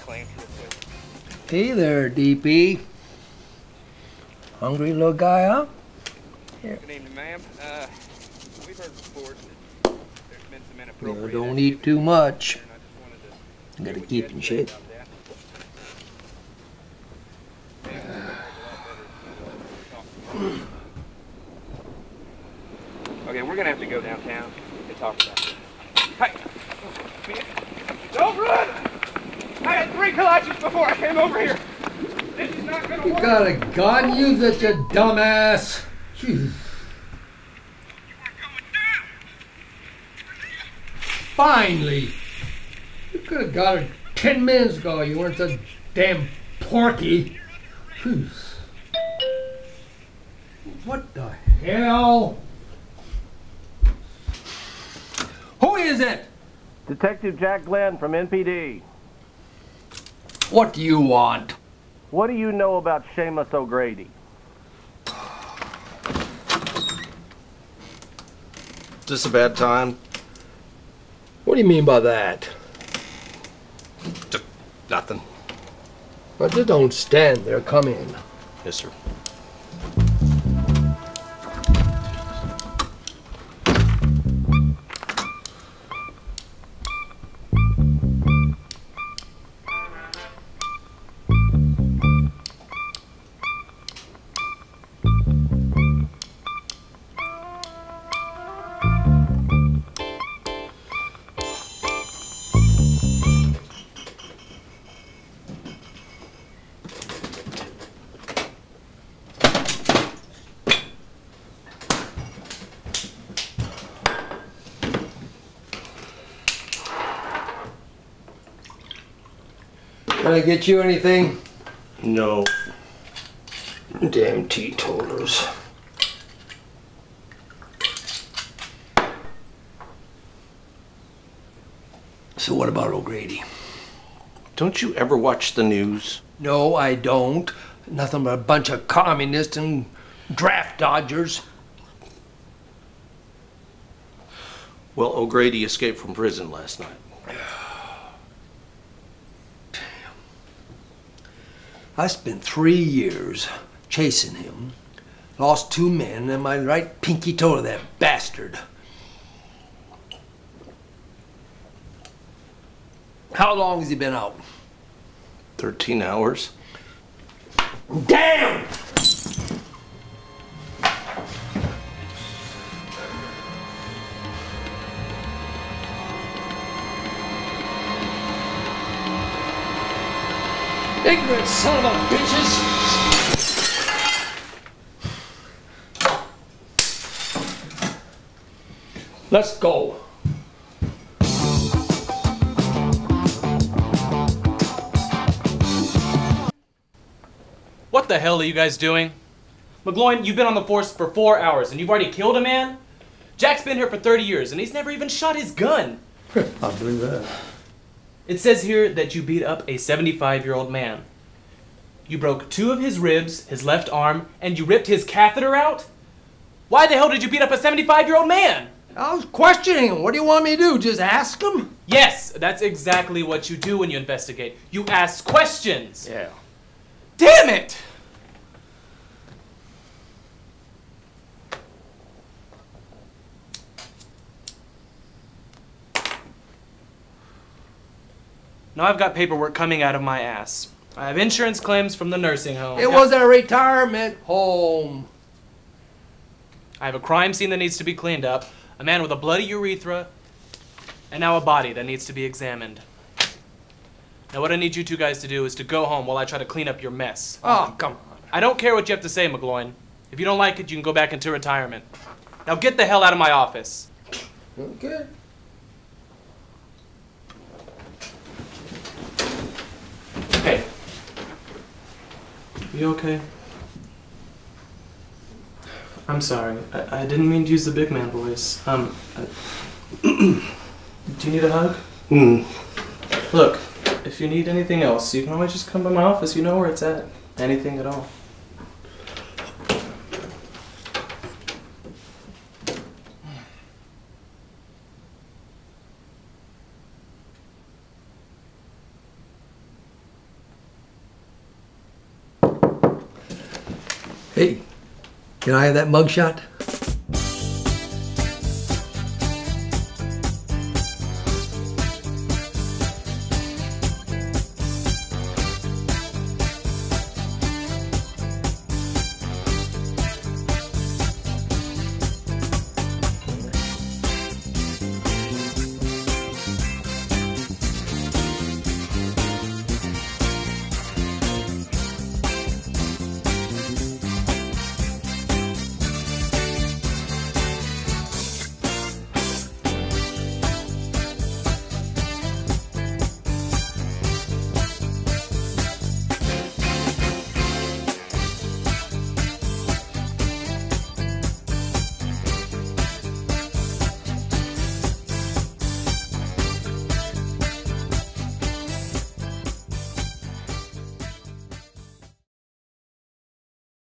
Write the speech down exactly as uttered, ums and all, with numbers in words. claims real quick. Hey there, D P. Hungry little guy, huh? Here. Good evening, ma'am. Uh, we've heard reports that there's been some inappropriate... You don't eat too much. You gotta keep in shape. Okay, we're gonna have to go downtown and talk about it. Hey! Don't run! I had three kolaches before I came over here! This is not gonna work! You got a gun? Use it, you dumbass! Jesus. You are going down! Finally! You could have got it ten minutes ago. You weren't so damn porky. Jeez. What the hell? Who is it? Detective Jack Glenn from N P D. What do you want? What do you know about Seamus O'Grady? Is this a bad time? What do you mean by that? Just nothing. But just don't stand there. Come in. Yes, sir. Can I get you anything? No. Damn teetotalers. So what about O'Grady? Don't you ever watch the news? No, I don't. Nothing but a bunch of communists and draft dodgers. Well, O'Grady escaped from prison last night. I spent three years chasing him, lost two men and my right pinky toe to that bastard. How long has he been out? thirteen hours. Damn! Ignorant son of a bitches! Let's go. What the hell are you guys doing? McGloin, you've been on the force for four hours and you've already killed a man? Jack's been here for thirty years and he's never even shot his gun. I'll believe that. It says here that you beat up a seventy-five-year-old man. You broke two of his ribs, his left arm, and you ripped his catheter out? Why the hell did you beat up a seventy-five-year-old man? I was questioning him. What do you want me to do? Just ask him? Yes, that's exactly what you do when you investigate. You ask questions. Yeah. Damn it! Now I've got paperwork coming out of my ass. I have insurance claims from the nursing home. It was a retirement home. I have a crime scene that needs to be cleaned up, a man with a bloody urethra, and now a body that needs to be examined. Now what I need you two guys to do is to go home while I try to clean up your mess. Oh, come on. I don't care what you have to say, McGloin. If you don't like it, you can go back into retirement. Now get the hell out of my office. Okay. Hey, you okay? I'm sorry. I, I didn't mean to use the big man voice. Um, I, do you need a hug? Mm. Look, if you need anything else, you can always just come by my office. You know where it's at. Anything at all. Hey, can I have that mugshot?